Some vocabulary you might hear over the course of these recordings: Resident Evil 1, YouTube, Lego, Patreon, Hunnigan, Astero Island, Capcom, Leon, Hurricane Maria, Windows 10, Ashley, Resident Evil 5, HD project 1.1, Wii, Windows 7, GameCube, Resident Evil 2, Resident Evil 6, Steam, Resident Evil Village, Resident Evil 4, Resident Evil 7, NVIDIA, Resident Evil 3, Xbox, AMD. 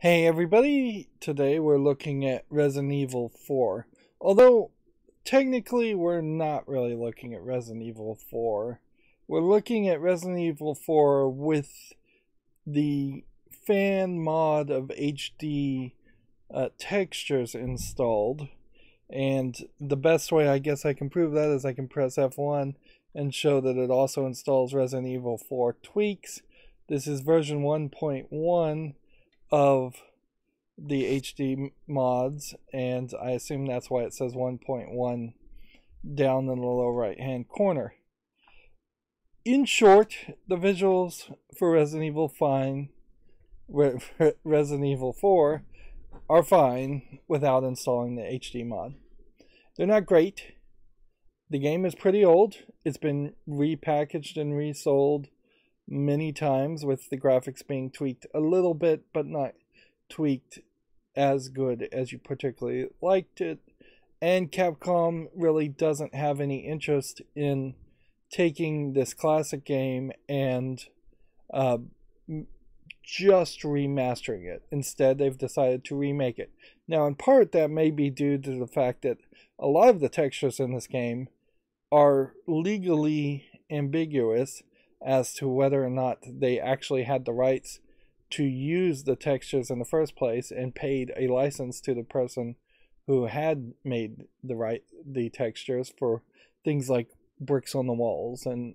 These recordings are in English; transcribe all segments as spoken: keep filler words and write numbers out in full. Hey everybody, today we're looking at Resident Evil four. Although, technically we're not really looking at Resident Evil four. We're looking at Resident Evil four with the fan mod of H D uh, textures installed. And the best way I guess I can prove that is I can press F one and show that it also installs Resident Evil four tweaks. This is version one point one. Of the H D mods, and I assume that's why it says one point one down in the lower right hand corner. In short, the visuals for Resident Evil fine, re, re, Resident Evil four are fine without installing the H D mod. They're not great. The game is pretty old. It's been repackaged and resold many times, with the graphics being tweaked a little bit, but not tweaked as good as you particularly liked it. And Capcom really doesn't have any interest in taking this classic game and uh, just remastering it. Instead, they've decided to remake it. Now, in part, that may be due to the fact that a lot of the textures in this game are legally ambiguous as to whether or not they actually had the rights to use the textures in the first place and paid a license to the person who had made the right the textures for things like bricks on the walls and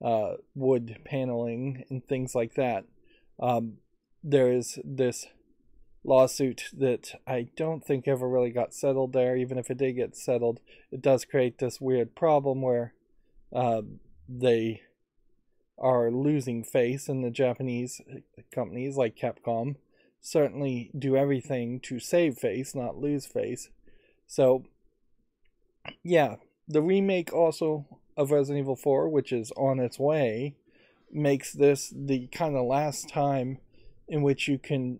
uh, wood paneling and things like that. Um, there is this lawsuit that I don't think ever really got settled there. Even if it did get settled, it does create this weird problem where uh, they are losing face, and the Japanese companies like Capcom certainly do everything to save face, not lose face. So yeah, the remake also of Resident Evil four, which is on its way, makes this the kind of last time in which you can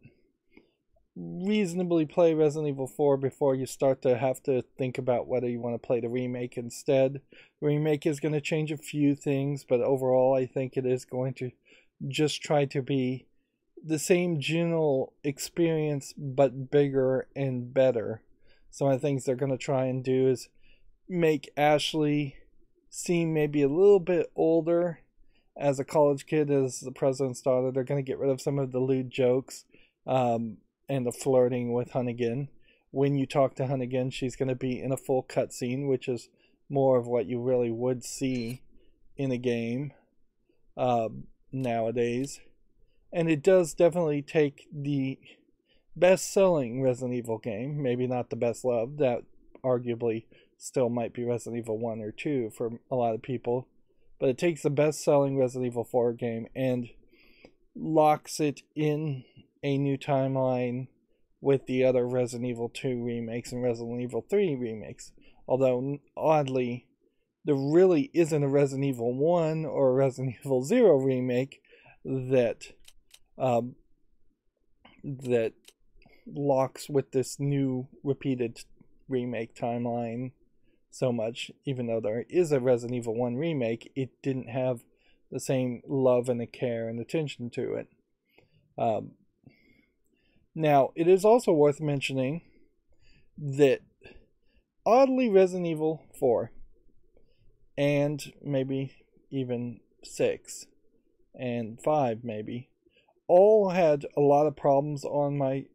reasonably play Resident Evil four before you start to have to think about whether you want to play the remake instead. The remake is going to change a few things, but overall I think it is going to just try to be the same general experience but bigger and better. Some of the things they're going to try and do is make Ashley seem maybe a little bit older as a college kid, as the president's daughter. They're going to get rid of some of the lewd jokes um, and the flirting with Hunnigan. When you talk to Hunnigan, she's going to be in a full cutscene, which is more of what you really would see in a game uh, nowadays. And it does definitely take the best-selling Resident Evil game, maybe not the best-loved, that arguably still might be Resident Evil one or two for a lot of people, but it takes the best-selling Resident Evil four game and locks it in a new timeline with the other Resident Evil two remakes and Resident Evil three remakes. Although, oddly, there really isn't a Resident Evil one or a Resident Evil zero remake that um, that locks with this new repeated remake timeline so much. Even though there is a Resident Evil one remake, it didn't have the same love and the care and attention to it. Um, Now, it is also worth mentioning that, oddly, Resident Evil four, and maybe even six, and five maybe, all had a lot of problems on my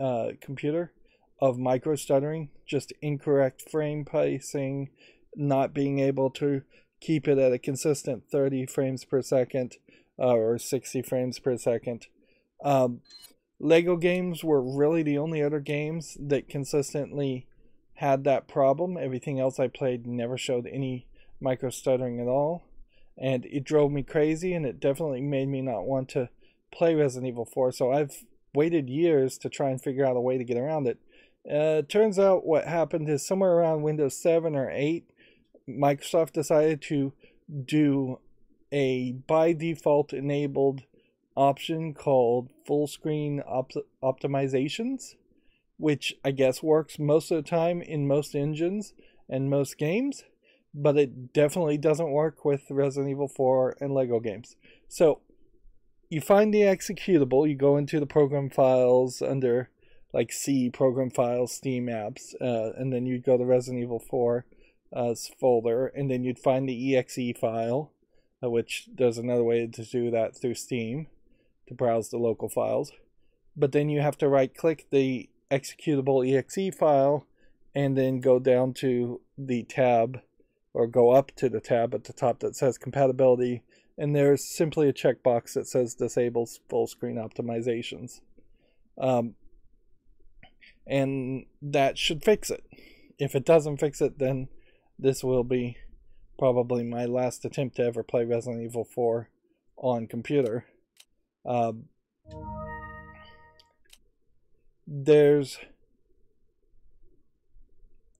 uh, computer of micro-stuttering, just incorrect frame pacing, not being able to keep it at a consistent thirty frames per second, uh, or sixty frames per second. Um, Lego games were really the only other games that consistently had that problem. Everything else I played never showed any micro stuttering at all, and it drove me crazy, and it definitely made me not want to play Resident Evil four, so I've waited years to try and figure out a way to get around it. Uh, it turns out what happened is somewhere around Windows seven or eight, Microsoft decided to do a by default enabled option called full screen op optimizations, which I guess works most of the time in most engines and most games, but it definitely doesn't work with Resident Evil four and Lego games. So you find the executable, you go into the program files under like C, program files, Steam apps, uh, and then you'd go to Resident Evil four uh, folder, and then you'd find the E X E file, uh, which there's another way to do that through Steam, to browse the local files. But then you have to right click the executable E X E file and then go down to the tab, or go up to the tab at the top that says compatibility, and there's simply a checkbox that says disable full screen optimizations. Um, and that should fix it. If it doesn't fix it, then this will be probably my last attempt to ever play Resident Evil four on computer. Um, there's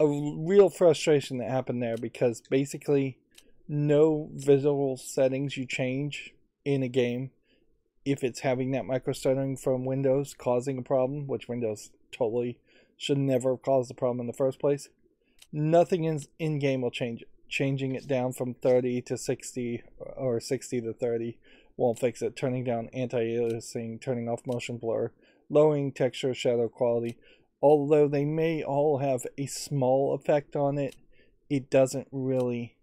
a real frustration that happened there, because basically no visual settings you change in a game if it's having that micro stuttering from Windows causing a problem, which Windows totally should never have caused the problem in the first place. Nothing in, in game will change it. Changing it down from thirty to sixty or sixty to thirty won't fix it. Turning down anti-aliasing, turning off motion blur, lowering texture, shadow quality, although they may all have a small effect on it, it doesn't really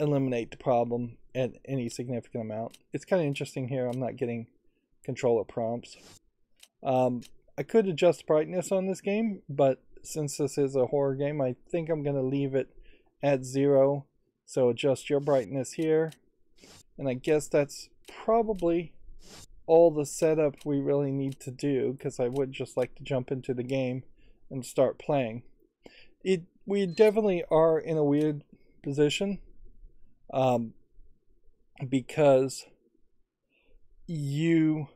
eliminate the problem at any significant amount. It's kind of interesting here, I'm not getting controller prompts. Um, I could adjust brightness on this game, but since this is a horror game, I think I'm going to leave it at zero. So adjust your brightness here. And I guess that's probably all the setup we really need to do, because I would just like to jump into the game and start playing. It, we definitely are in a weird position, um, because you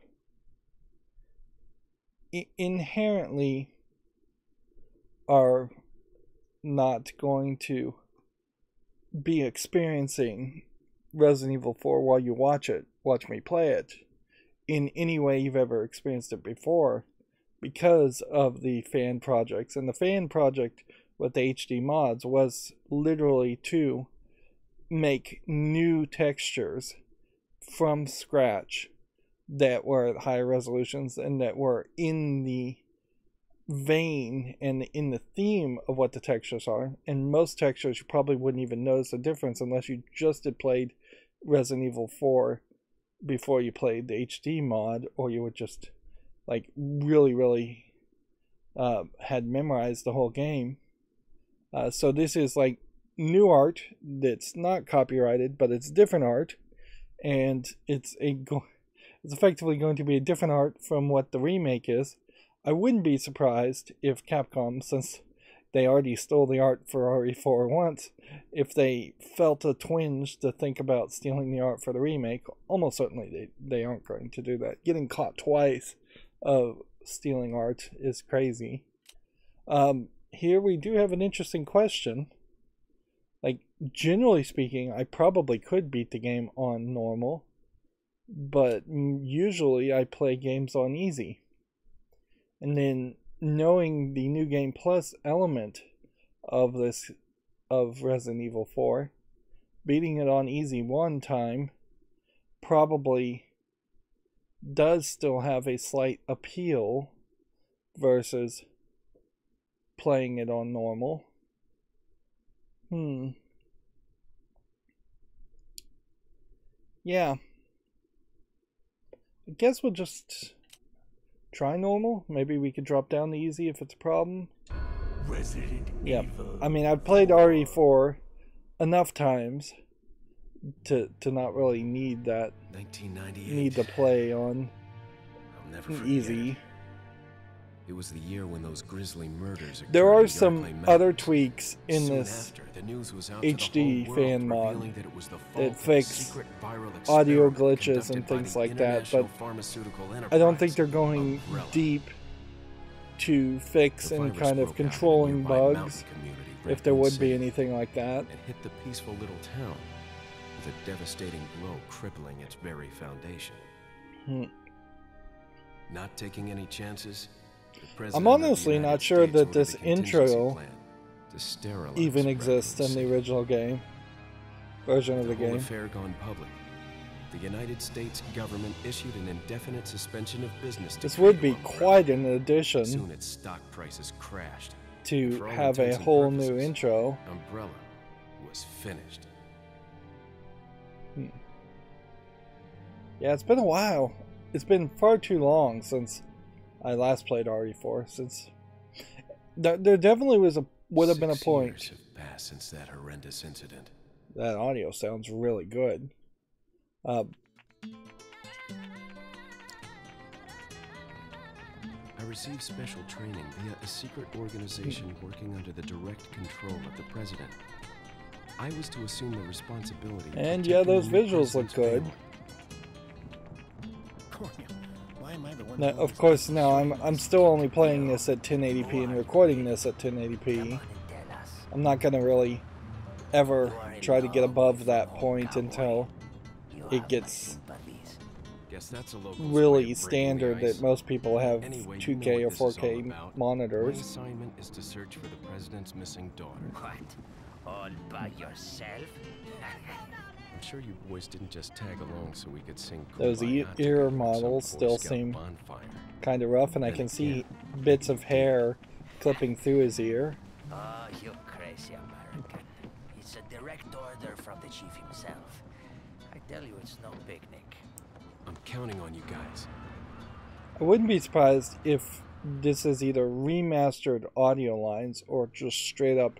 inherently are not going to be experiencing Resident Evil four while you watch it, watch me play it, in any way you've ever experienced it before, because of the fan projects. And the fan project with the H D mods was literally to make new textures from scratch that were at higher resolutions and that were in the vein and in the theme of what the textures are. And most textures you probably wouldn't even notice a difference unless you just had played Resident Evil four before you played the H D mod, or you would just like really really uh, had memorized the whole game. Uh, so this is like new art that's not copyrighted, but it's different art, and it's a it's effectively going to be a different art from what the remake is. I wouldn't be surprised if Capcom, since they already stole the art for R E four once, if they felt a twinge to think about stealing the art for the remake. Almost certainly they, they aren't going to do that. Getting caught twice of stealing art is crazy. Um, here we do have an interesting question. Like, generally speaking, I probably could beat the game on normal, but usually I play games on easy. And then knowing the New Game Plus element of this, of Resident Evil four, beating it on easy one time probably does still have a slight appeal versus playing it on normal. Hmm. Yeah. I guess we'll just try normal. Maybe we could drop down to easy if it's a problem. Resident yeah. Evil. I mean, I've played R E four enough times to to not really need that. Need to play on I'll never easy. It was the year when those grisly murders. There are some other tweaks in Soon this after, the news was out H D the fan mod that, it was the that fixed audio glitches and things like that, but I don't think they're going umbrella. deep to fix any kind of controlling bugs, if there would be anything like that. And hit the peaceful little town with a devastating blow, crippling its very foundation. Hmm. Not taking any chances. I'm honestly not sure that this intro even exists in the original game version of the game. the United States government issued an indefinite suspension of business. This would be quite an addition. Soon its stock prices crashed. To have a whole new intro. Umbrella was finished. Hmm. Yeah, it's been a while. It's been far too long since I last played R E four. Since there, there definitely was a would have been a point. Six years have passed since that horrendous incident. That audio sounds really good. Uh, I received special training via a secret organization working under the direct control of the president. I was to assume the responsibility. And yeah, those visuals look good. Now, of course, now I'm I'm still only playing this at ten eighty p and recording this at ten eighty p. I'm not gonna really ever try to get above that point until it gets really standard that most people have two K or four K monitors. My assignment is to search for the president's missing daughter. What? All by yourself? I'm sure you boys didn't just tag along so we could sing. Those e ear models still seem kind of rough, and I can see bits of hair clipping through his ear. Oh, you crazy American. It's a direct order from the chief himself. I tell you, it's no picnic. I'm counting on you guys. I wouldn't be surprised if this is either remastered audio lines or just straight up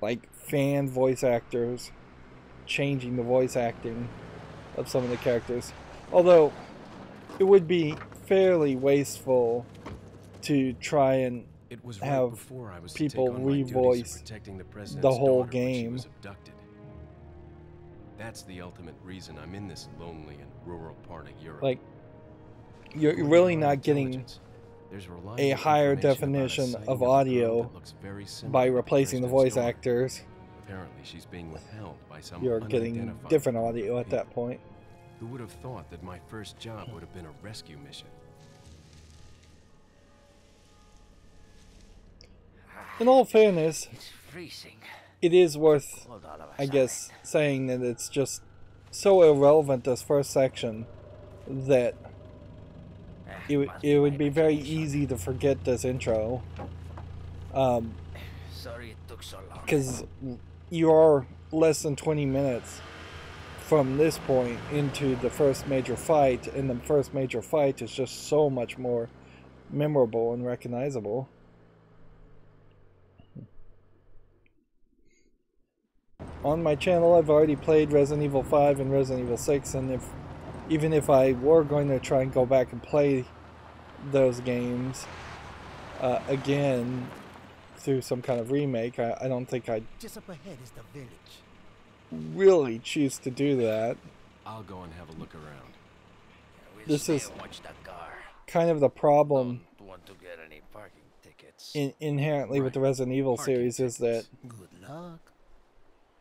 like fan voice actors changing the voice acting of some of the characters. Although it would be fairly wasteful to try and it was right have before I was people revoice the, the whole game. That's the ultimate reason I'm in this lonely and rural part of Europe. Like, you're really not getting a higher definition of audio by replacing the voice actors. Apparently she's being withheld by some you're getting different audio at that point. Who would have thought that my first job would have been a rescue mission? In all fairness, it is worth, I guess, saying that it's just so irrelevant, this first section, that it, it would be very easy to forget this intro. Um, because you are less than twenty minutes from this point into the first major fight, and the first major fight is just so much more memorable and recognizable. On my channel, I've already played Resident Evil five and Resident Evil six, and if even if I were going to try and go back and play those games uh, again through some kind of remake, I, I don't think I'd just up ahead is the village. Really choose to do that. I'll go and have a look around. This is kind of the problem in, inherently with the Resident Evil series is that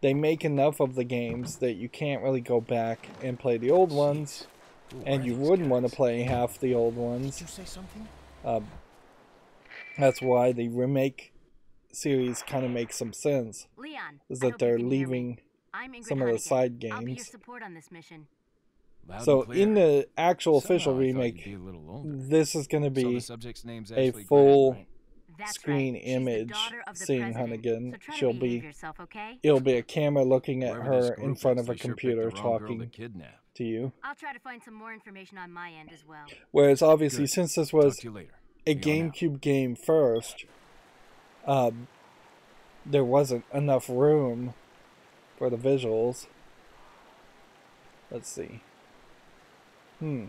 they make enough of the games that you can't really go back and play the old ones, and you wouldn't want to play half the old ones. Uh, that's why the remake series kind of makes some sense, is that they're leaving some of the side games. So in the actual official remake, this is going to be a full screen image seeing Hunnigan. She'll be, it'll be a camera looking at her in front of a computer talking to you. I'll try to find some more information on my end as well. Whereas obviously, since this was a GameCube game first, um, there wasn't enough room for the visuals. Let's see. Hmm.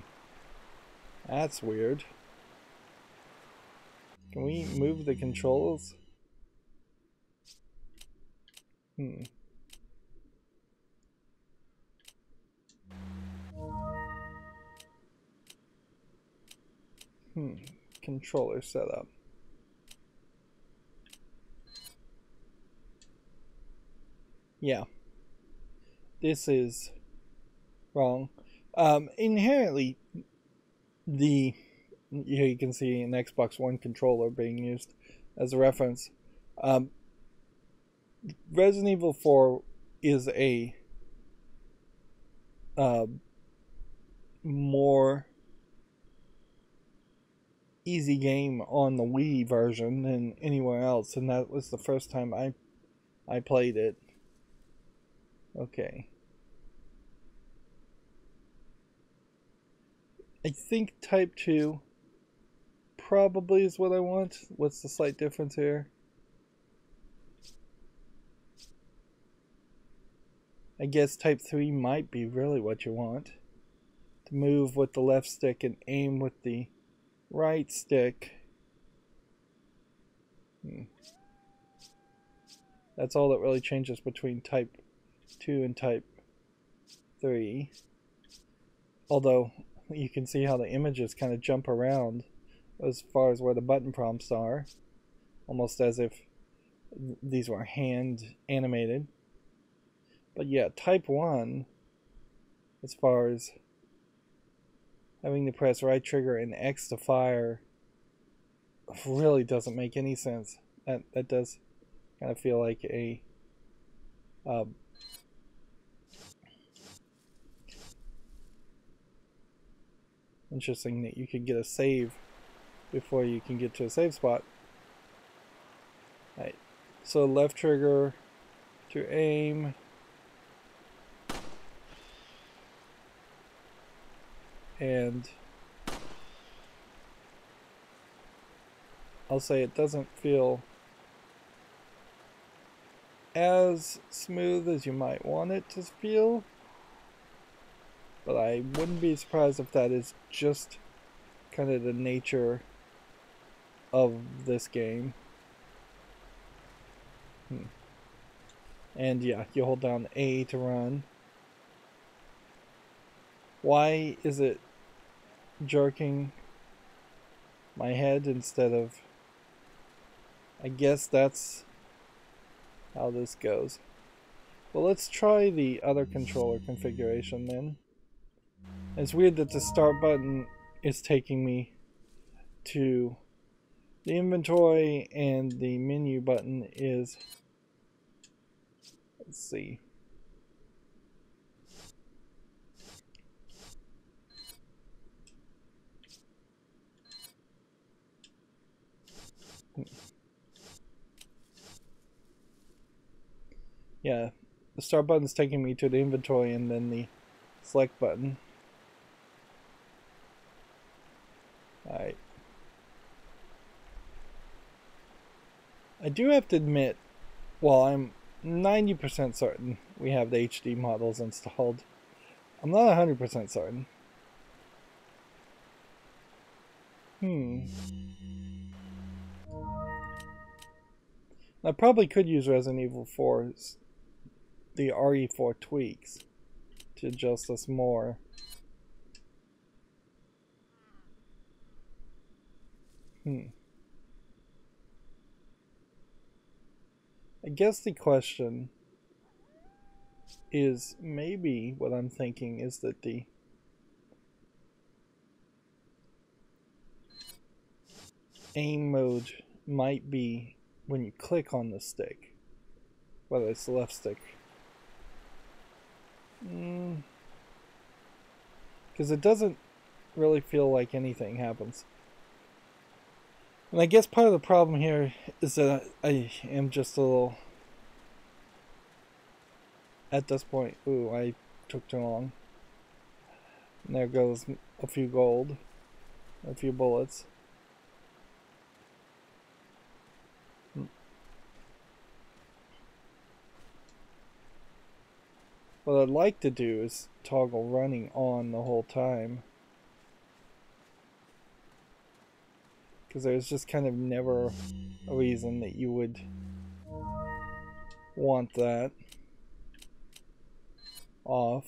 That's weird. Can we move the controls? Hmm. Hmm. Controller setup. Yeah. This is wrong. Um, inherently, the... Here you can see an Xbox One controller being used as a reference. Um, Resident Evil four is a uh, more easy game on the Wii version than anywhere else, and that was the first time I I played it. Okay. I think type two probably is what I want. What's the slight difference here? I guess type three might be really what you want. To move with the left stick and aim with the right stick. Hmm. That's all that really changes between type two and type three. Although you can see how the images kind of jump around as far as where the button prompts are, almost as if these were hand animated. But yeah, type one, as far as having to press right trigger and X to fire, really doesn't make any sense. That, that does kind of feel like a uh, interesting that you could get a save before you can get to a save spot. Alright, so left trigger to aim. And I'll say it doesn't feel as smooth as you might want it to feel. But I wouldn't be surprised if that is just kind of the nature of this game. Hmm. And yeah, you hold down A to run. Why is it jerking my head instead of... I guess that's how this goes. Well, let's try the other controller configuration then. It's weird that the start button is taking me to the inventory and the menu button is... Let's see. Yeah, the start button is taking me to the inventory and then the select button. Alright. I do have to admit, while I'm ninety percent certain we have the H D models installed, I'm not one hundred percent certain. Hmm. I probably could use Resident Evil four's the R E four tweaks to adjust this more. Hmm. I guess the question is, maybe what I'm thinking is that the aim mode might be when you click on the stick, whether it's the left stick. Mm. 'Cause it doesn't really feel like anything happens. And I guess part of the problem here is that I am just a little... At this point, ooh, I took too long. And there goes a few gold, a few bullets. What I'd like to do is toggle running on the whole time. Because there's just kind of never a reason that you would want that off.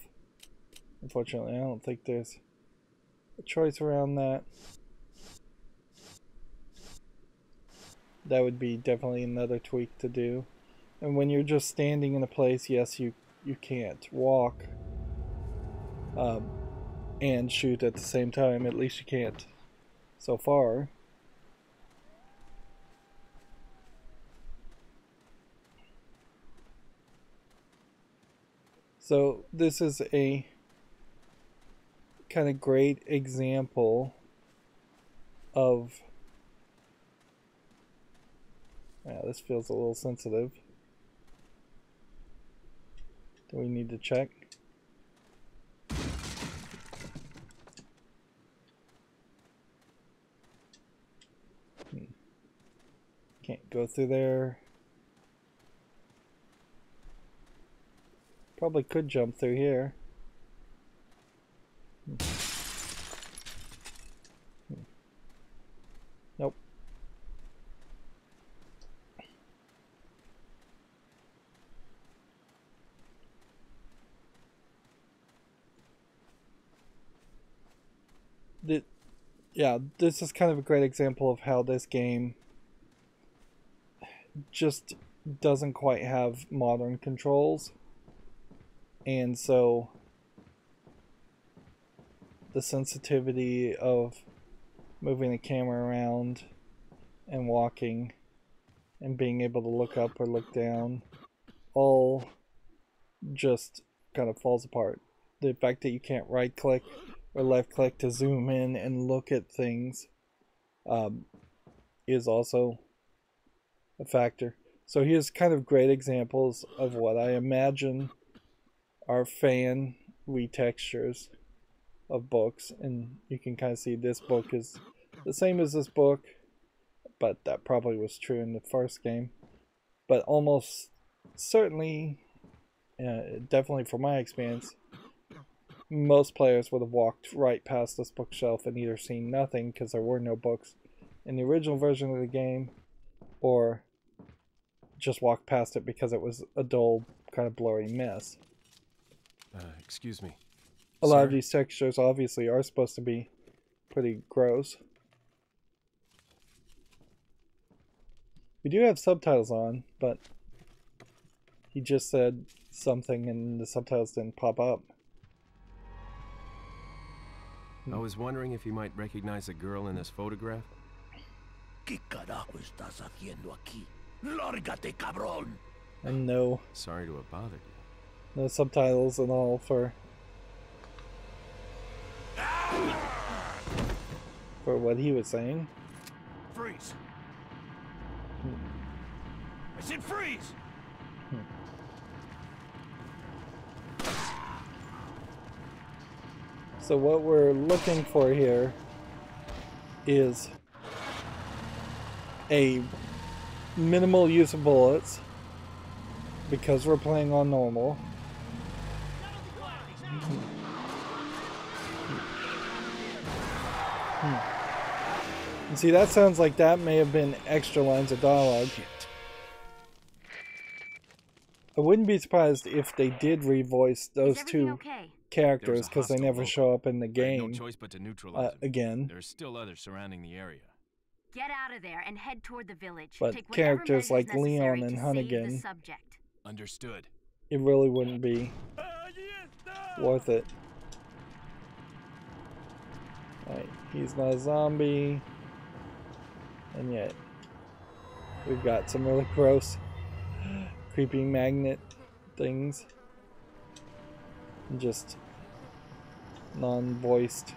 Unfortunately, I don't think there's a choice around that. That would be definitely another tweak to do. And when you're just standing in a place, yes, you you can't walk um, and shoot at the same time. At least you can't so far. So this is a kind of great example of... Yeah, this feels a little sensitive. Do we need to check? Hmm. Can't go through there. Probably could jump through here. Hmm. Hmm. Nope. It, yeah, this is kind of a great example of how this game just doesn't quite have modern controls. And so the sensitivity of moving the camera around and walking and being able to look up or look down all just kind of falls apart. The fact that you can't right click or left click to zoom in and look at things um, is also a factor. So here's kind of great examples of what I imagine are fan retextures of books, and you can kind of see this book is the same as this book, but that probably was true in the first game, but almost certainly, uh, definitely from my experience, most players would have walked right past this bookshelf and either seen nothing because there were no books in the original version of the game, or just walked past it because it was a dull kind of blurry mess. Uh, excuse me. A lot of these textures obviously are supposed to be pretty gross. We do have subtitles on, but he just said something and the subtitles didn't pop up. I was wondering if you might recognize a girl in this photograph. ¿Qué carajo estás haciendo aquí? Lárgate, cabrón! And no. Sorry to have bothered you. No subtitles and all for for what he was saying. Freeze! Hmm. I said freeze! Hmm. So what we're looking for here is a minimal use of bullets because we're playing on normal. Hmm. And see, that sounds like that may have been extra lines of dialogue. I wouldn't be surprised if they did revoice those two okay? characters because they never show up in the game no choice but to neutralize uh, again. There's still others surrounding the area. Get out of there and head toward the village. But Take characters like Leon and Hunnigan, subject. Understood. It really wouldn't be uh, yes, no. worth it. Right, he's not a zombie, and yet we've got some really gross, creepy magnet things, and just non-voiced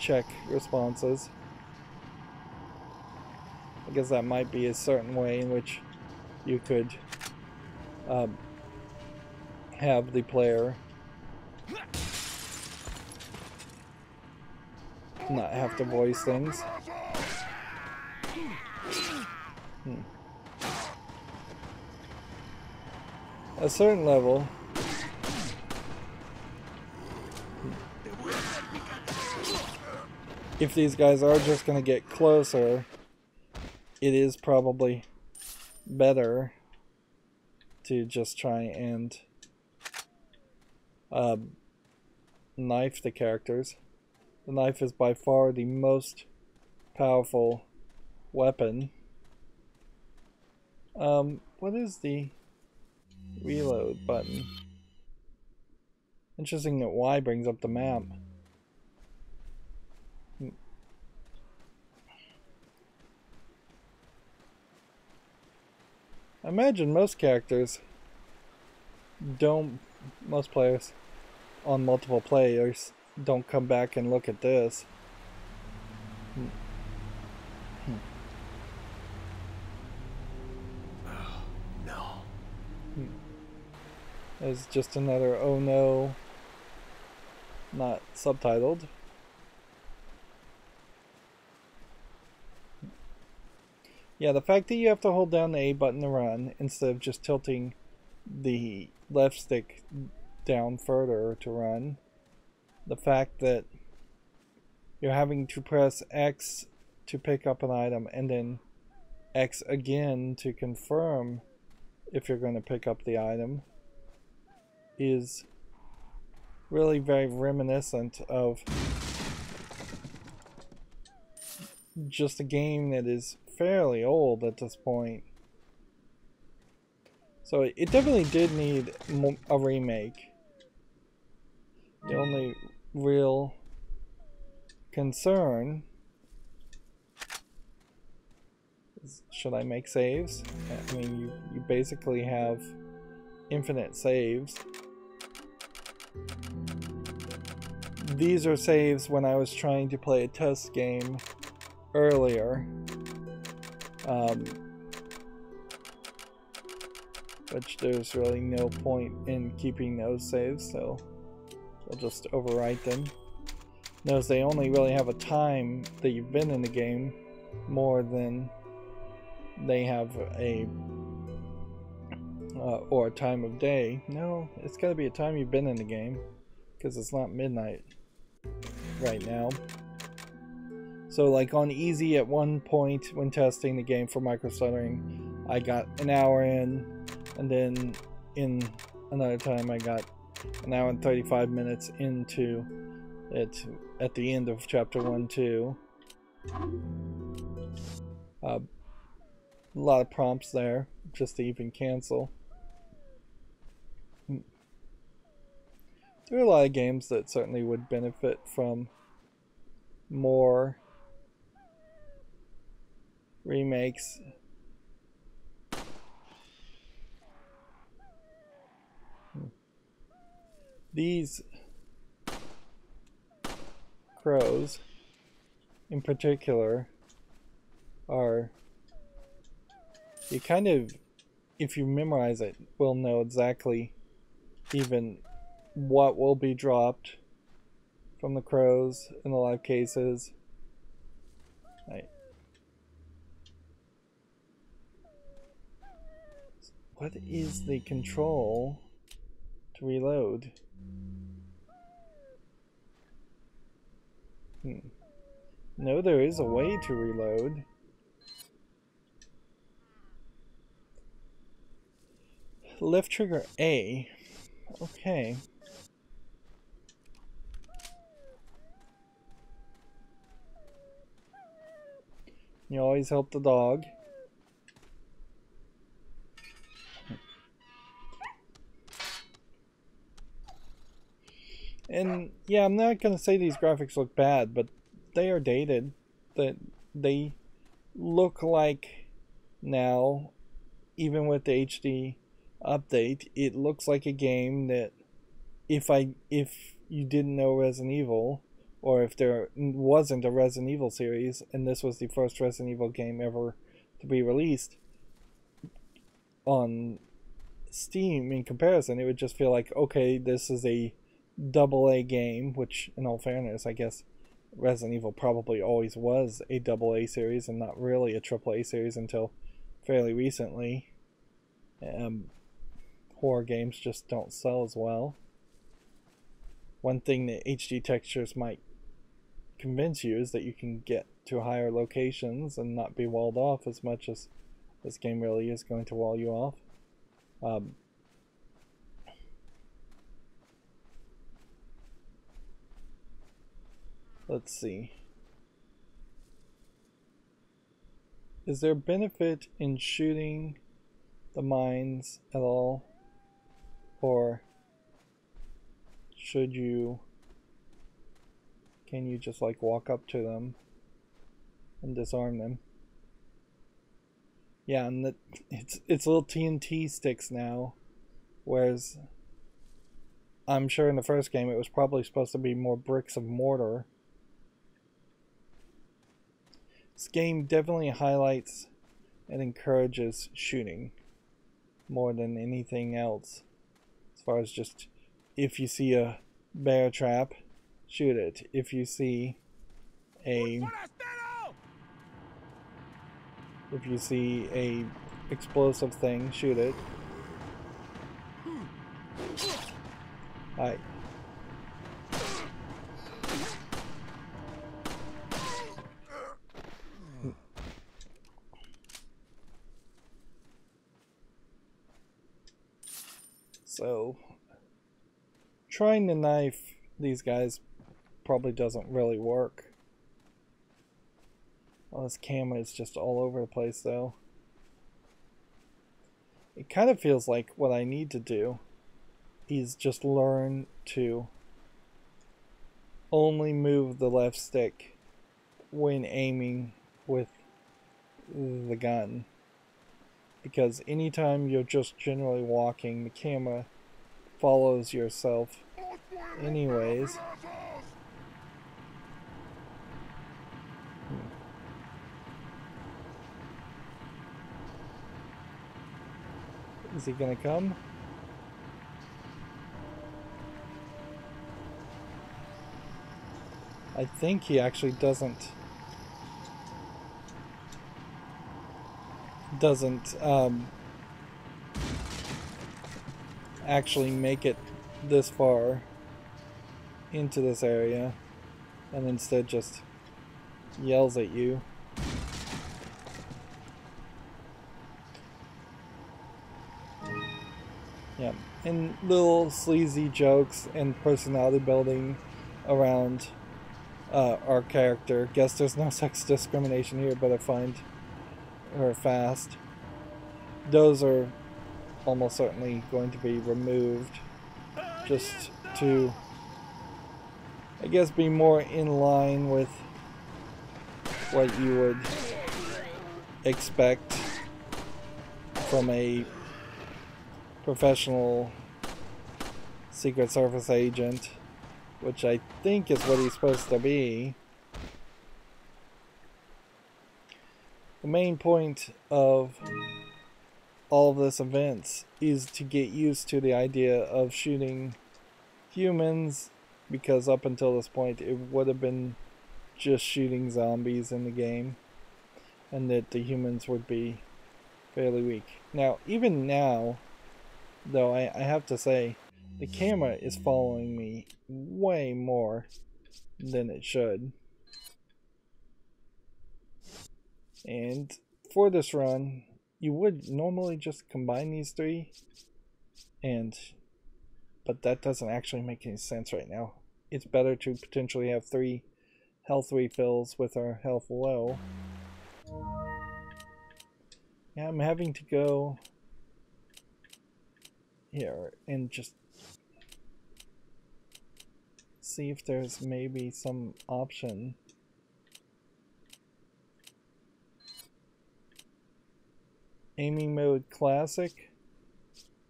check responses. I guess that might be a certain way in which you could um, have the player not have to voice things. Hmm. At a certain level, if these guys are just going to get closer, it is probably better to just try and uh, knife the characters. The knife is by far the most powerful weapon. Um, what is the reload button? Interesting that Y brings up the map. Hmm. I imagine most characters don't, most players on multiple players don't come back and look at this. Hmm. Hmm. Oh, no. Hmm. It's just another oh no, not subtitled. Yeah, the fact that you have to hold down the A button to run instead of just tilting the left stick down further to run. The fact that you're having to press X to pick up an item and then X again to confirm if you're going to pick up the item is really very reminiscent of just a game that is fairly old at this point. So it definitely did need a remake. The only real concern is, should I make saves? I mean, you, you basically have infinite saves. These are saves when I was trying to play a test game earlier. Um, which there's really no point in keeping those saves, so I'll just overwrite them. Notice they only really have a time that you've been in the game more than they have a uh, or a time of day. No, it's gotta be a time you've been in the game, because it's not midnight right now. So like on easy at one point when testing the game for micro-stuttering, I got an hour in, and then in another time I got an hour and thirty-five minutes into it at the end of chapter one two. Uh, a lot of prompts there just to even cancel. There are a lot of games that certainly would benefit from more remakes. These crows in particular are, you kind of, if you memorize it, will know exactly even what will be dropped from the crows in the live cases. Right. What is the control to reload? Hmm. No, there is a way to reload. Left trigger A. Okay. You always help the dog. And yeah, I'm not going to say these graphics look bad, but they are dated. That they look like now, even with the H D update, it looks like a game that if I if you didn't know Resident Evil, or if there wasn't a Resident Evil series and this was the first Resident Evil game ever to be released on Steam, in comparison, it would just feel like, okay, this is a double A game, which in all fairness, I guess Resident Evil probably always was a double A series and not really a triple A series until fairly recently. Um, horror games just don't sell as well. One thing that H D textures might convince you is that you can get to higher locations and not be walled off as much as this game really is going to wall you off. Um, let's see. Is there benefit in shooting the mines at all? Or should you, can you just like walk up to them and disarm them? Yeah, and the, it's it's little T N T sticks now, whereas I'm sure in the first game it was probably supposed to be more bricks and mortar. This game definitely highlights and encourages shooting more than anything else. As far as just, if you see a bear trap, shoot it. If you see a... If you see a explosive thing, shoot it. Alright. So, trying to knife these guys probably doesn't really work. Well, this camera is just all over the place, though. It kind of feels like what I need to do is just learn to only move the left stick when aiming with the gun. Because anytime you're just generally walking, the camera follows yourself anyways. Is he gonna come? I think he actually doesn't doesn't um, actually make it this far into this area, and instead just yells at you. Yeah, and little sleazy jokes and personality building around uh, our character. Guess there's no sex discrimination here, but I find her fast. Those are almost certainly going to be removed just to, I guess, be more in line with what you would expect from a professional Secret Service agent, which I think is what he's supposed to be. The main point of all of this events is to get used to the idea of shooting humans, because up until this point it would have been just shooting zombies in the game, and that the humans would be fairly weak. Now, even now, though, I, I have to say, the camera is following me way more than it should. And for this run, you would normally just combine these three, and but that doesn't actually make any sense right now. It's better to potentially have three health refills with our health low. Yeah, I'm having to go here and just see if there's maybe some option. Aiming mode classic.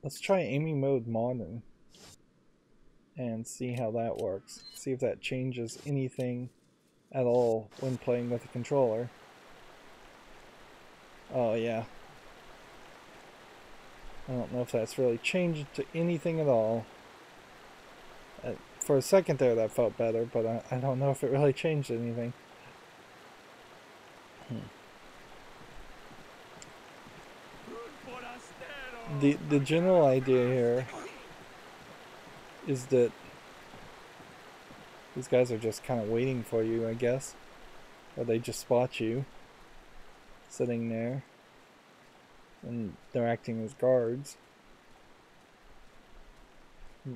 Let's try aiming mode modern and see how that works. See if that changes anything at all when playing with a controller. Oh yeah, I don't know if that's really changed to anything at all. Uh, for a second there that felt better, but I, I don't know if it really changed anything. Hmm. The, the general idea here is that these guys are just kind of waiting for you, I guess. Or they just spot you sitting there, and they're acting as guards. Hmm.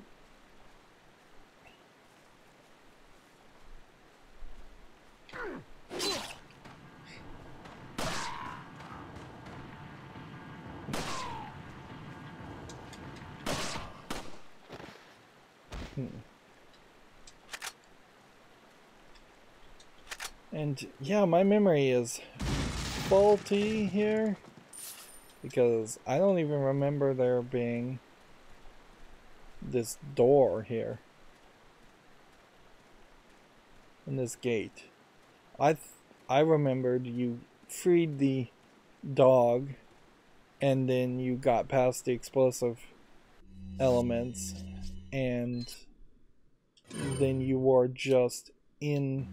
And yeah, my memory is faulty here, because I don't even remember there being this door here. And this gate. I th I remembered you freed the dog and then you got past the explosive elements and then you were just in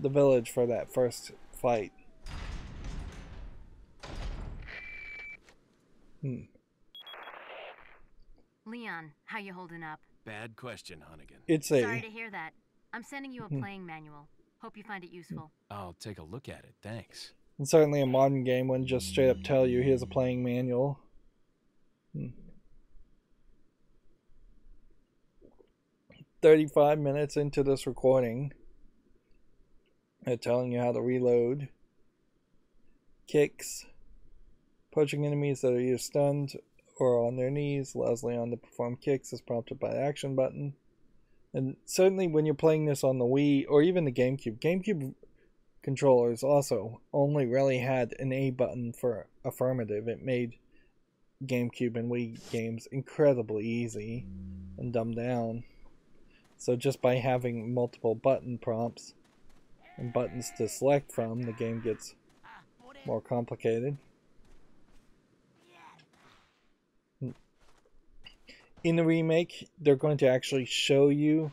the village for that first fight. Hmm. Leon, how you holding up? Bad question, Hunnigan. It's a... Sorry to hear that. I'm sending you a playing manual. Hope you find it useful. I'll take a look at it, thanks. And certainly a modern game wouldn't just straight up tell you, here's a playing manual. Hmm. thirty-five minutes into this recording. They're telling you how to reload. Kicks. Approaching enemies that are either stunned or on their knees allows Leon to perform kicks as prompted by the action button. And certainly when you're playing this on the Wii or even the GameCube, GameCube controllers also only really had an A button for affirmative. It made GameCube and Wii games incredibly easy and dumbed down. So just by having multiple button prompts and buttons to select from, the game gets more complicated. In the remake, they're going to actually show you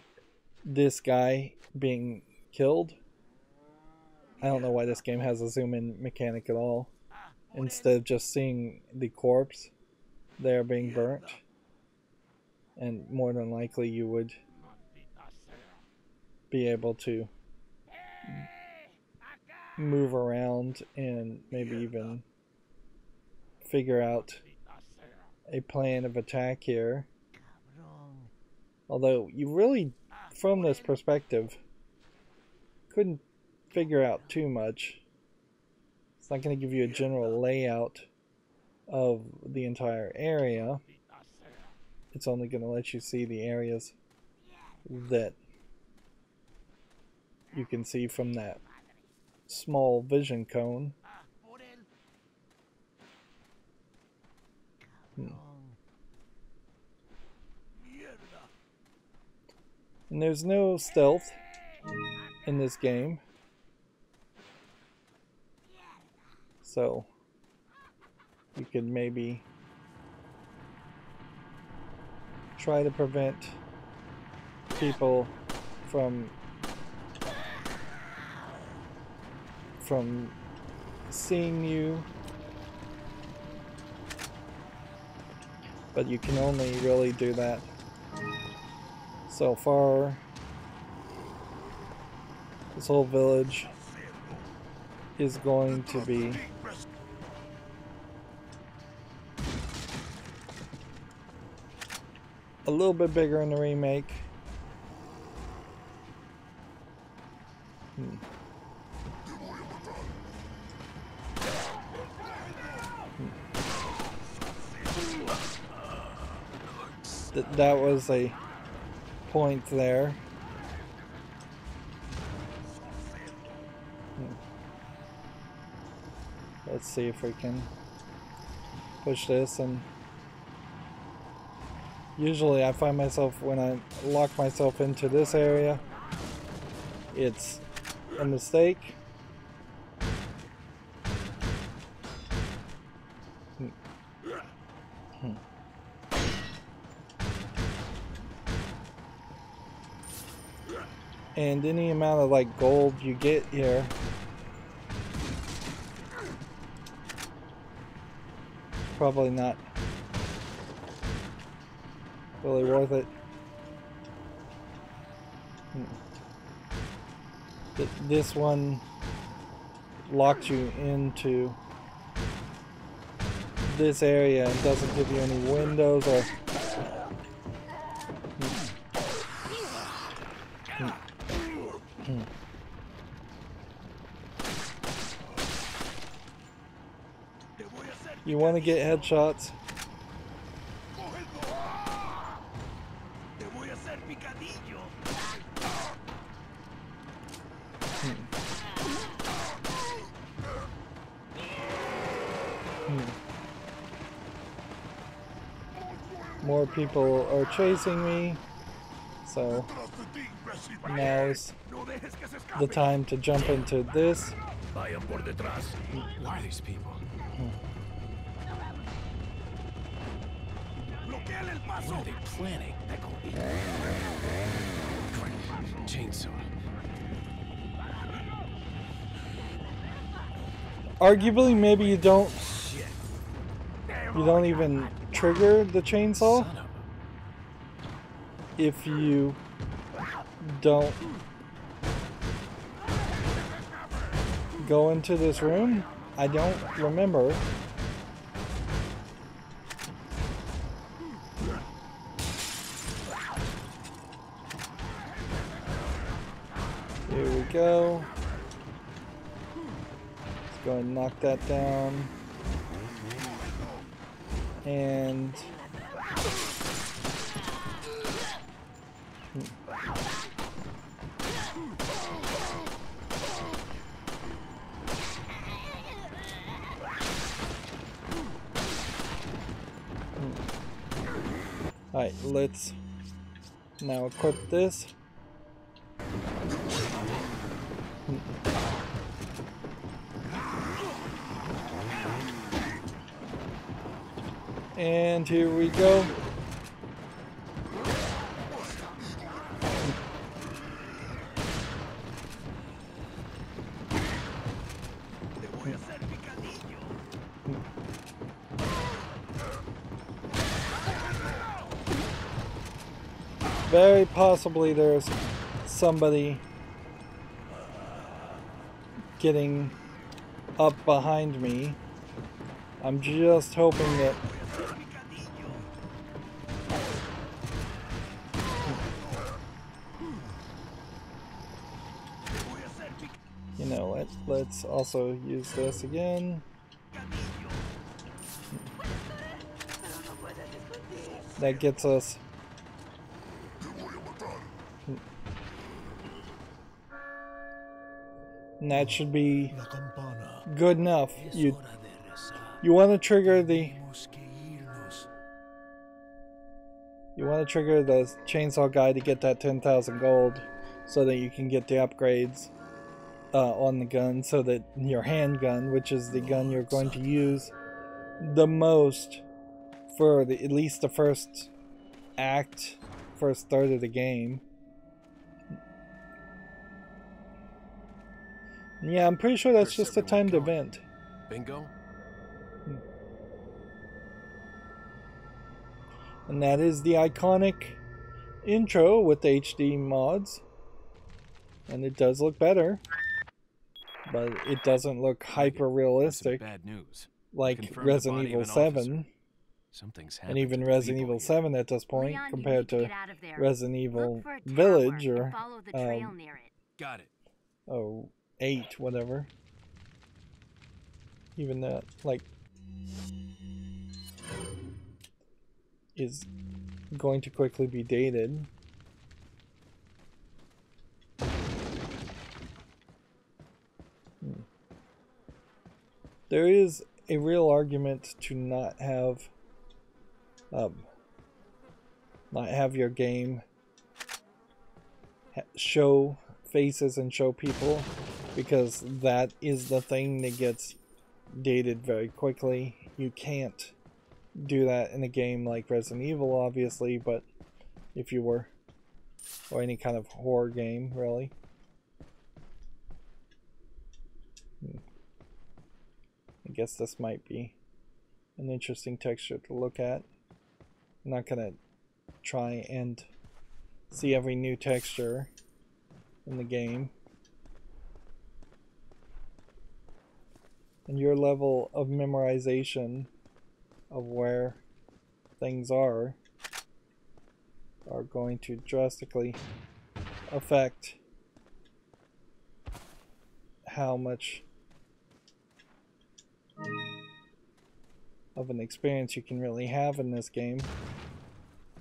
this guy being killed. I don't know why this game has a zoom in mechanic at all. Instead of just seeing the corpse there being burnt. And more than likely you would be able to move around and maybe even figure out a plan of attack here. Although, you really, from this perspective, couldn't figure out too much. It's not going to give you a general layout of the entire area. It's only going to let you see the areas that you can see from that small vision cone. Hmm. And there's no stealth in this game. So you could maybe try to prevent people from from seeing you. But you can only really do that so far. This whole village is going to be a little bit bigger in the remake. Hmm. That was a point there. Hmm. Let's see if we can push this. And usually I find myself, when I lock myself into this area, it's a mistake. Hmm. Hmm. And any amount of like gold you get here is probably not really worth it. Hmm. This one locked you into this area and doesn't give you any windows or you want to get headshots. Hmm. Hmm. more people are chasing me, so now's the time to jump into this. Who are these people? What are they planning? Chainsaw. Arguably, maybe you don't you don't even trigger the chainsaw if you don't go into this room. I don't remember. Here we go. Let's go ahead and knock that down. And alright, let's now equip this. And here we go. Very possibly there's somebody getting up behind me. I'm just hoping that you know what, let's also use this again. That gets us and that should be good enough. You, you want to trigger the you want to trigger the chainsaw guy to get that ten thousand gold so that you can get the upgrades uh, on the gun, so that your handgun, which is the gun you're going to use the most for the, at least the first act, first third of the game. Yeah, I'm pretty sure that's just a timed event. Bingo. Hmm. And that is the iconic intro with H D mods. And it does look better. But it doesn't look hyper realistic. Bad news. Like Resident Evil seven. Something's happened. And even Resident Evil seven at this point, compared to Resident Evil Village or um, got it. Oh, eight, whatever. Even that, like, is going to quickly be dated. Hmm. There is a real argument to not have, um, not have your game ha show faces and show people, because that is the thing that gets dated very quickly. You can't do that in a game like Resident Evil, obviously, but if you were, or any kind of horror game, really. Hmm. I guess this might be an interesting texture to look at. I'm not gonna try and see every new texture in the game. And your level of memorization of where things are are going to drastically affect how much of an experience you can really have in this game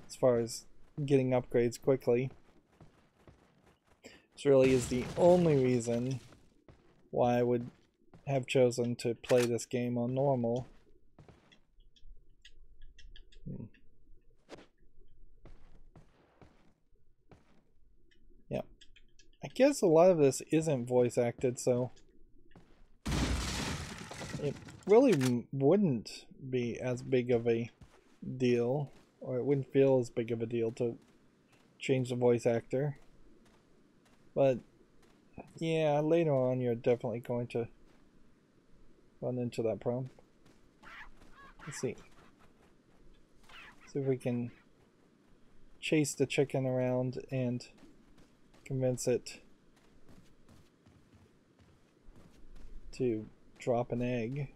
as far as getting upgrades quickly. This really is the only reason why I would have chosen to play this game on normal. Hmm. guess a lot of this isn't voice acted, so it really wouldn't be as big of a deal, or it wouldn't feel as big of a deal to change the voice actor. But yeah, later on you're definitely going to run into that problem. Let's see. See if we can chase the chicken around and convince it to drop an egg.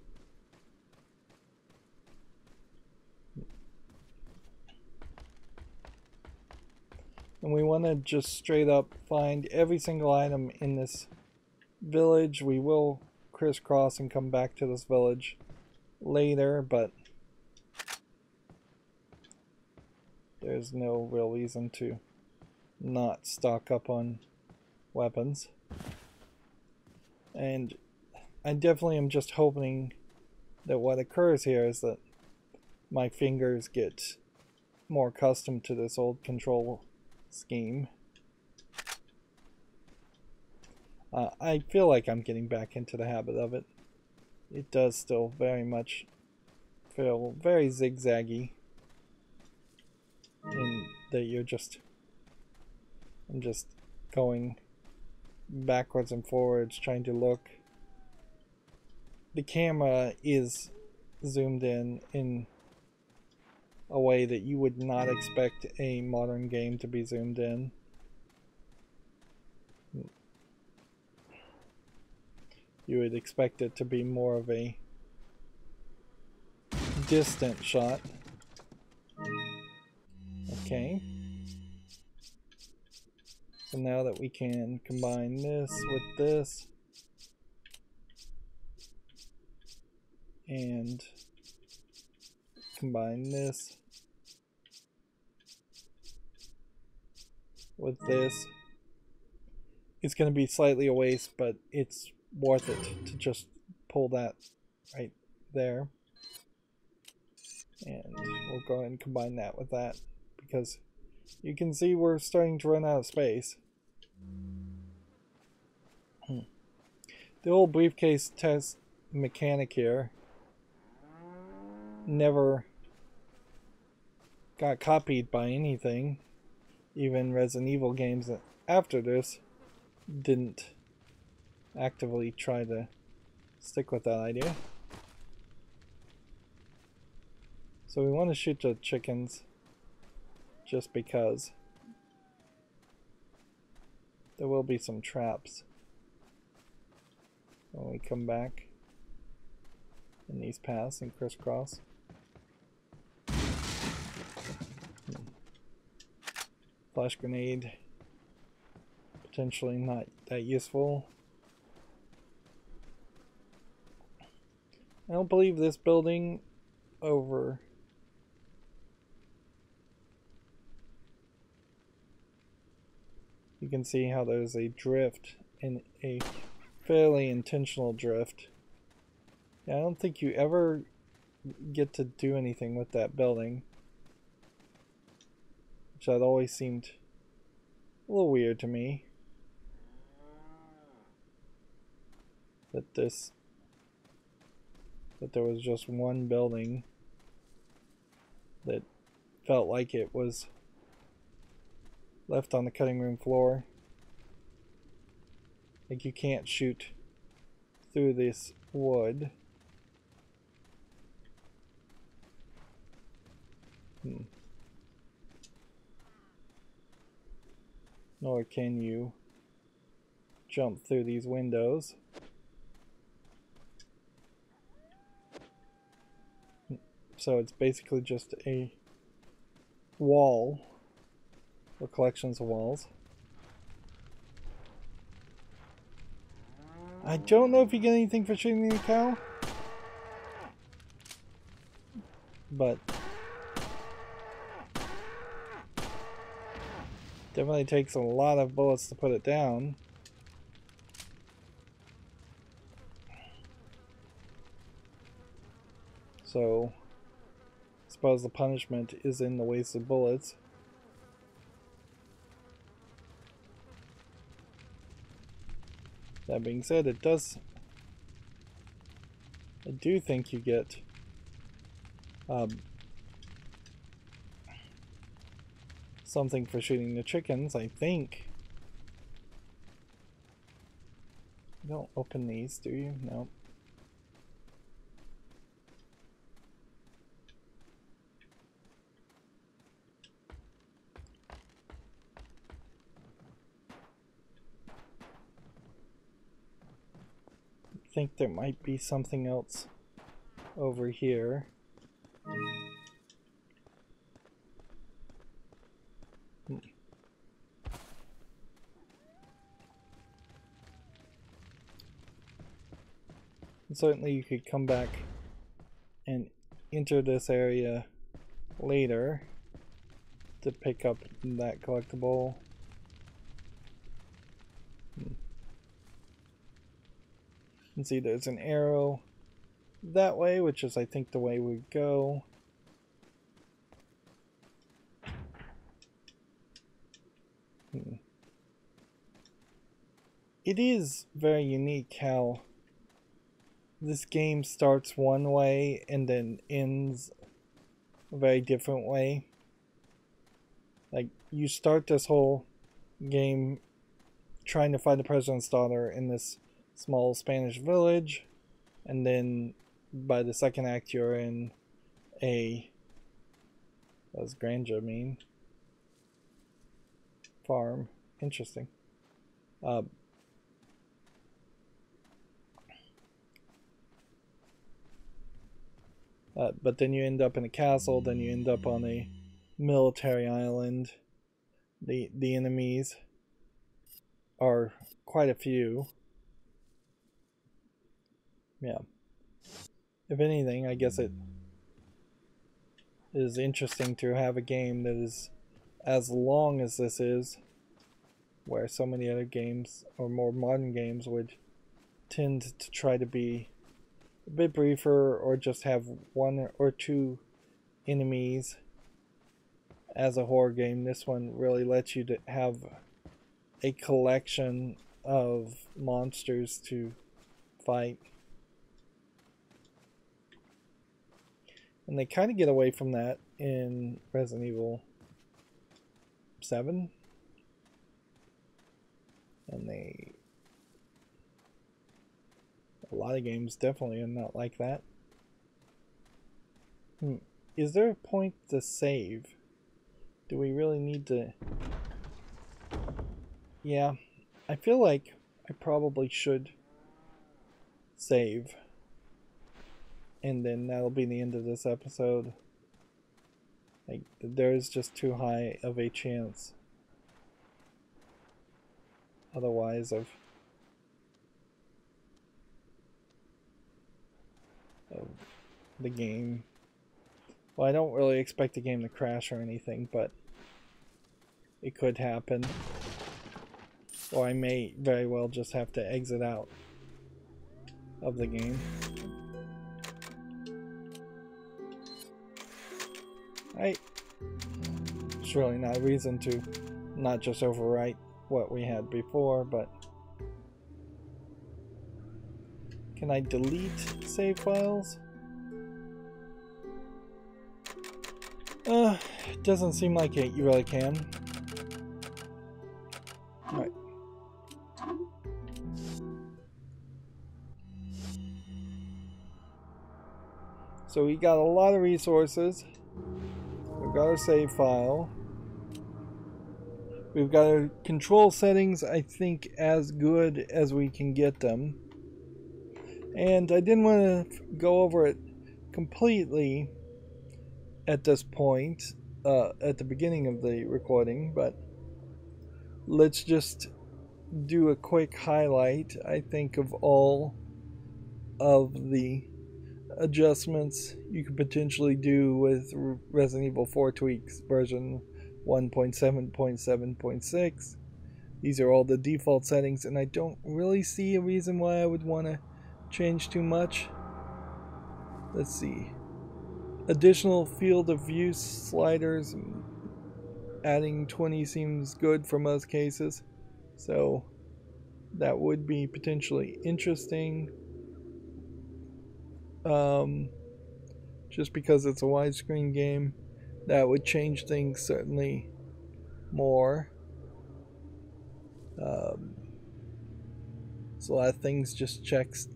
And we want to just straight up find every single item in this village. We will crisscross and come back to this village later, but there's no real reason to not stock up on weapons. And I definitely am just hoping that what occurs here is that my fingers get more accustomed to this old control scheme. Uh, I feel like I'm getting back into the habit of it. It does still very much feel very zigzaggy, in that you're just, I'm just going backwards and forwards trying to look. The camera is zoomed in in a way that you would not expect a modern game to be zoomed in. You would expect it to be more of a distant shot. Okay. So now that we can combine this with this, and combine this with this, it's going to be slightly a waste, but it's worth it to just pull that right there. And we'll go ahead and combine that with that, because you can see we're starting to run out of space. Hmm. The old briefcase test mechanic here never got copied by anything. Even Resident Evil games that after this didn't actively try to stick with that idea. So we want to shoot the chickens just because there will be some traps when we come back in these paths and crisscross. Hmm. Flash grenade, potentially not that useful. I don't believe this building over . You can see how there's a drift, and a fairly intentional drift. Yeah, I don't think you ever get to do anything with that building, which that always seemed a little weird to me. That this, that there was just one building that felt like it was left on the cutting room floor. Like, you can't shoot through this wood. Hmm. Nor can you jump through these windows. So it's basically just a wall, or collections of walls. I don't know if you get anything for shooting the cow, but definitely takes a lot of bullets to put it down. So I suppose the punishment is in the wasted bullets. That being said, it does... I do think you get... Um, something for shooting the chickens, I think. You don't open these, do you? No. I think there might be something else over here. Hmm. And certainly you could come back and enter this area later to pick up that collectible. Hmm. And see, there's an arrow that way, which is, I think, the way we go. Hmm. It is very unique how this game starts one way and then ends a very different way. Like, you start this whole game trying to find the president's daughter in this small Spanish village, and then by the second act you're in a, what does granja mean? Farm. Interesting. Uh, uh, but then you end up in a castle, then you end up on a military island. The, the enemies are quite a few. Yeah. If anything, I guess it is interesting to have a game that is as long as this is, where so many other games, or more modern games, would tend to try to be a bit briefer or just have one or two enemies. As a horror game, this one really lets you to have a collection of monsters to fight. And they kind of get away from that in Resident Evil seven. And they... a lot of games definitely are not like that. Hmm. Is there a point to save? Do we really need to... Yeah. I feel like I probably should save. And then that'll be the end of this episode. Like, there's just too high of a chance otherwise of, of the game. Well, I don't really expect the game to crash or anything, but it could happen. Or I may very well just have to exit out of the game. Right. It's really not a reason to not just overwrite what we had before, but can I delete save files? Uh, it doesn't seem like it. You really can. All right. So we got a lot of resources. We've got our save file. We've got our control settings, I think, as good as we can get them. And I didn't want to go over it completely at this point, uh, at the beginning of the recording, but let's just do a quick highlight, I think, of all of the adjustments you could potentially do with Resident Evil four tweaks version one point seven point seven point six. These are all the default settings, and I don't really see a reason why I would want to change too much. Let's see. Additional field of view sliders. Adding twenty seems good for most cases. So that would be potentially interesting. Um, just because it's a widescreen game, that would change things certainly more. Um, there's a lot of things just checks,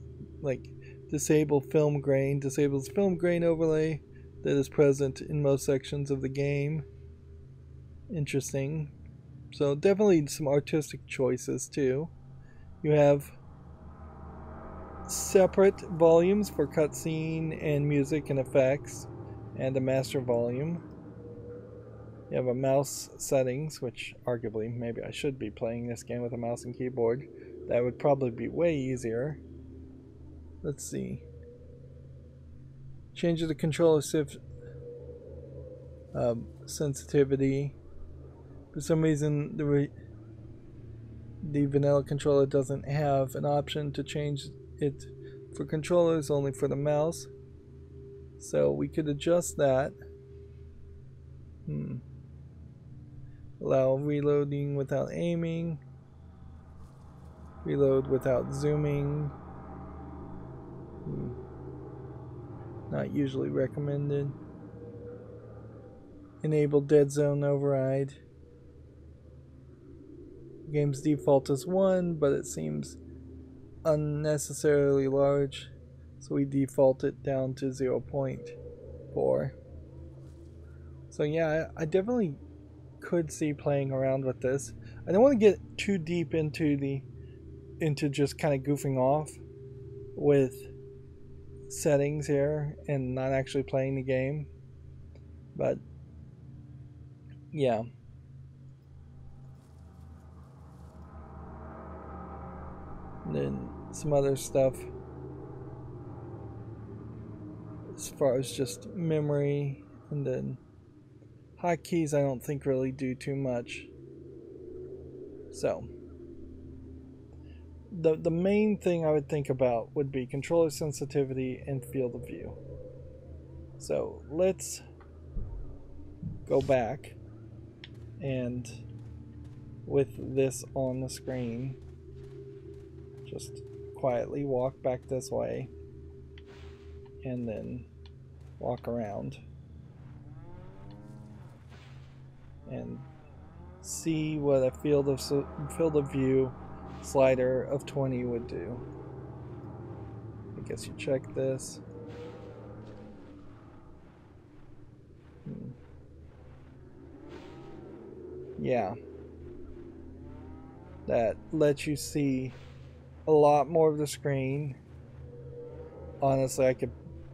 like disable film grain, disables film grain overlay that is present in most sections of the game. Interesting. So definitely some artistic choices too. You have separate volumes for cutscene and music and effects, and a master volume. You have a mouse settings, which arguably maybe I should be playing this game with a mouse and keyboard. That would probably be way easier. Let's see. Change the controller shift um, sensitivity. For some reason, the re the vanilla controller doesn't have an option to change it for controllers, only for the mouse. So we could adjust that. Hmm. Allow reloading without aiming. Reload without zooming. Hmm. Not usually recommended. Enable dead zone override. The game's default is one, but it seems unnecessarily large, so we default it down to zero point four. So yeah, I definitely could see playing around with this. I don't want to get too deep into the into just kind of goofing off with settings here and not actually playing the game, but yeah. And then some other stuff as far as just memory, and then hotkeys I don't think really do too much. So the the main thing I would think about would be controller sensitivity and field of view. So let's go back, and with this on the screen, just quietly walk back this way and then walk around and see what a field of field of view slider of twenty would do. I guess you check this. Hmm. Yeah, that lets you see a lot more of the screen. Honestly, I could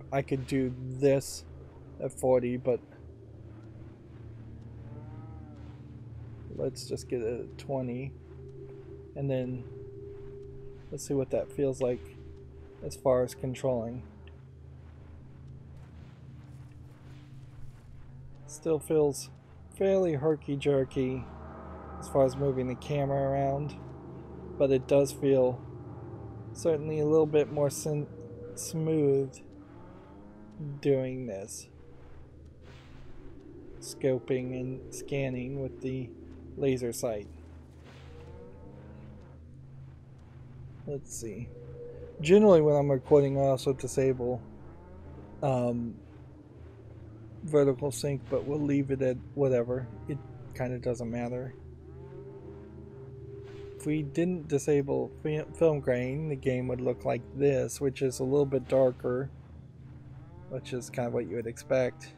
I could do this at forty, but let's just get it at twenty, and then let's see what that feels like as far as controlling. Still feels fairly herky-jerky as far as moving the camera around, but it does feel certainly a little bit more sin smooth doing this. Scoping and scanning with the laser sight. Let's see. Generally when I'm recording I also disable um, vertical sync, but we'll leave it at whatever. It kind of doesn't matter. If we didn't disable film grain, the game would look like this, which is a little bit darker, which is kind of what you would expect.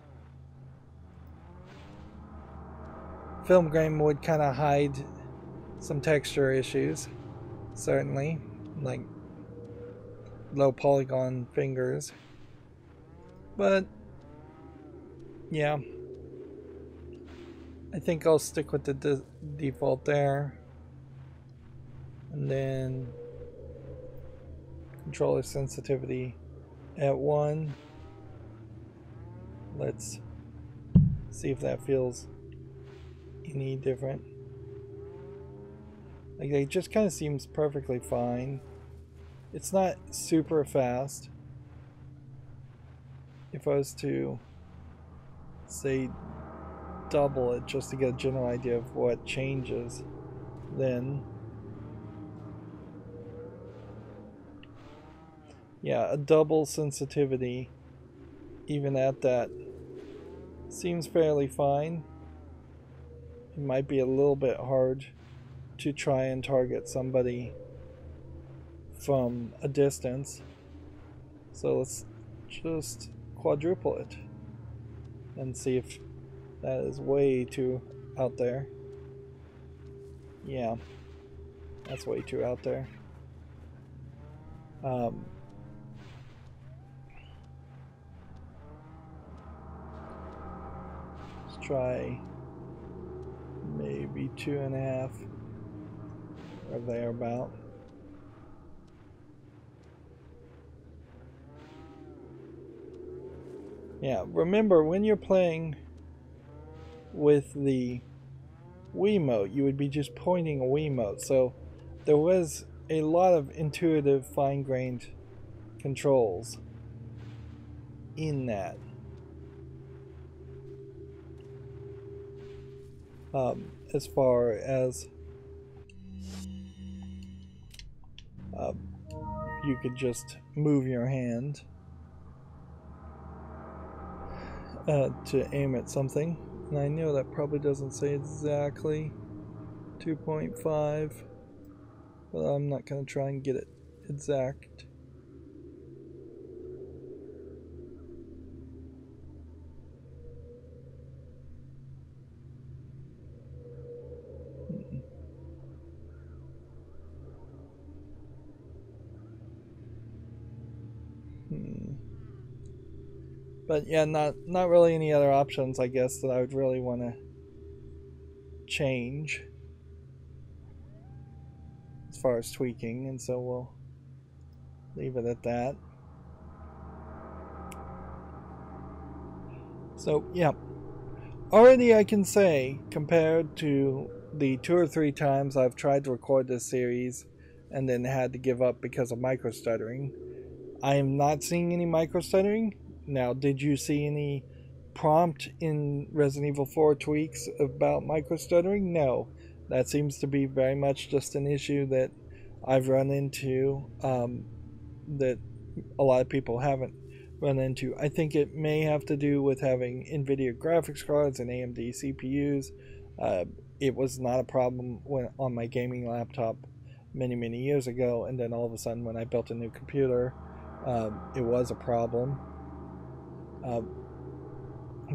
Film grain would kind of hide some texture issues, certainly, like low polygon fingers, but yeah, I think I'll stick with the de default there. And then controller sensitivity at one. Let's see if that feels any different. Like, it just kind of seems perfectly fine. It's not super fast. If I was to say double it just to get a general idea of what changes, then Yeah, a double sensitivity, even at that. Seems fairly fine. It might be a little bit hard to try and target somebody from a distance. So let's just quadruple it and see if that is way too out there. Yeah, that's way too out there. Um, let's try maybe two and a half or thereabout. Yeah, remember when you're playing with the Wiimote, you would be just pointing a Wiimote, so there was a lot of intuitive, fine-grained controls in that. Um, as far as uh, you could just move your hand uh, to aim at something. And I know that probably doesn't say exactly two point five, but I'm not going to try and get it exact. But yeah, not not really any other options, I guess, that I would really want to change as far as tweaking, and so we'll leave it at that. So yeah, already I can say, compared to the two or three times I've tried to record this series and then had to give up because of micro stuttering, I am not seeing any micro stuttering. Now, did you see any prompt in Resident Evil four tweaks about micro-stuttering? No. That seems to be very much just an issue that I've run into, um, that a lot of people haven't run into. I think it may have to do with having NVIDIA graphics cards and A M D C P Us. Uh, it was not a problem when on my gaming laptop many, many years ago, and then all of a sudden when I built a new computer, um, it was a problem. Uh,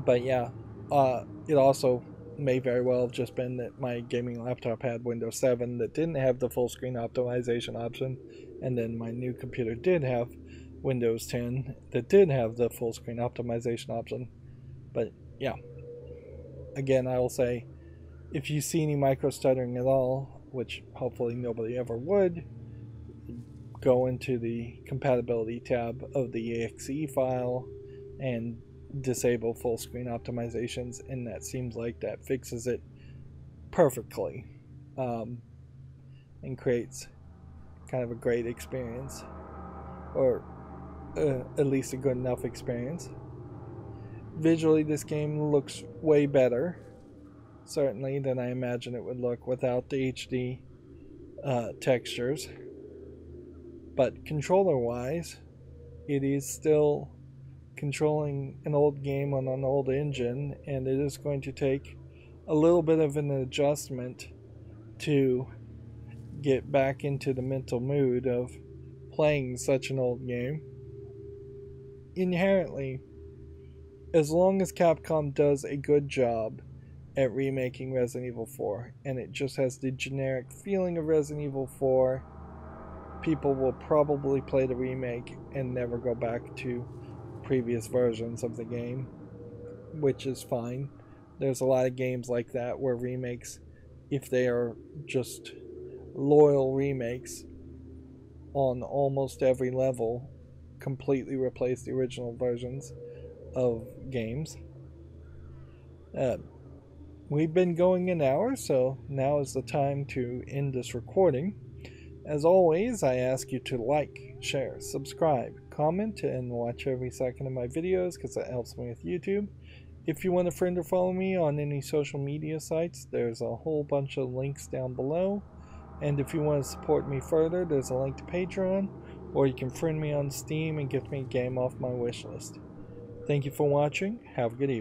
but yeah, uh, it also may very well have just been that my gaming laptop had Windows seven that didn't have the full screen optimization option, and then my new computer did have Windows ten that did have the full screen optimization option. But yeah, again, I will say, if you see any micro stuttering at all, which hopefully nobody ever would, go into the compatibility tab of the .exe file and disable full screen optimizations, and that seems like that fixes it perfectly, um, and creates kind of a great experience, or uh, at least a good enough experience. Visually, this game looks way better, certainly, than I imagine it would look without the H D uh, textures, but controller wise it is still controlling an old game on an old engine, and it is going to take a little bit of an adjustment to get back into the mental mood of playing such an old game. Inherently, as long as Capcom does a good job at remaking Resident Evil four, and it just has the generic feeling of Resident Evil four, people will probably play the remake and never go back to previous versions of the game, which is fine. There's a lot of games like that where remakes, if they are just loyal remakes on almost every level, completely replace the original versions of games. Uh, we've been going an hour, so now is the time to end this recording. As always, I ask you to like, share, subscribe, comment, and watch every second of my videos, because that helps me with YouTube. If you want to friend or follow me on any social media sites, there's a whole bunch of links down below. And if you want to support me further, there's a link to Patreon, or you can friend me on Steam and give me a game off my wishlist. Thank you for watching. Have a good evening.